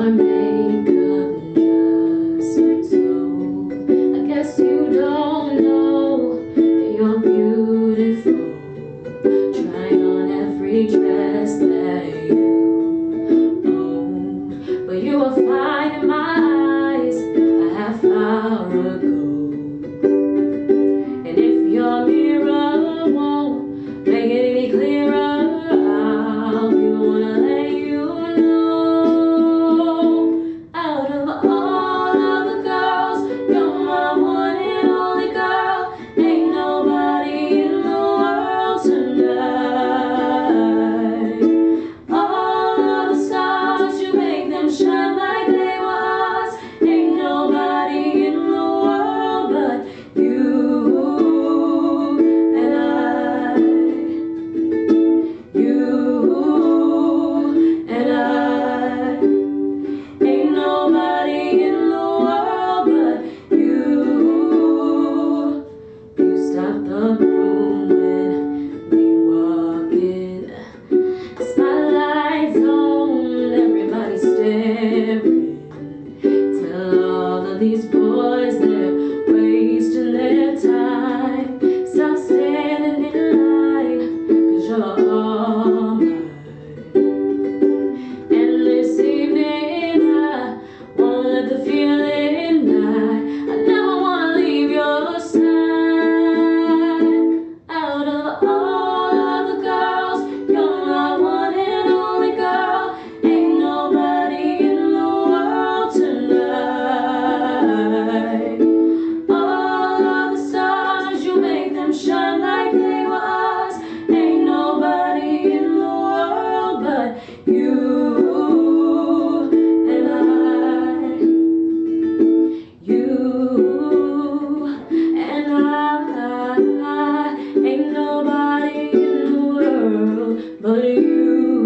your makeup does it too. I guess you don't know that you're beautiful. Try on every dress that you own, but you will find in my eyes a half hour ago. And if your mirror won't make it any clearer, these boys, they're wasting their time. Stop standing in line, cause you're all mine. And this evening I won't let the feeling die. I never wanna leave your side. Out of all of the girls, you're my one and only girl. Ain't nobody in the world tonight. Shine like they were ours. Ain't nobody in the world but you and I. You and I. Ain't nobody in the world but you.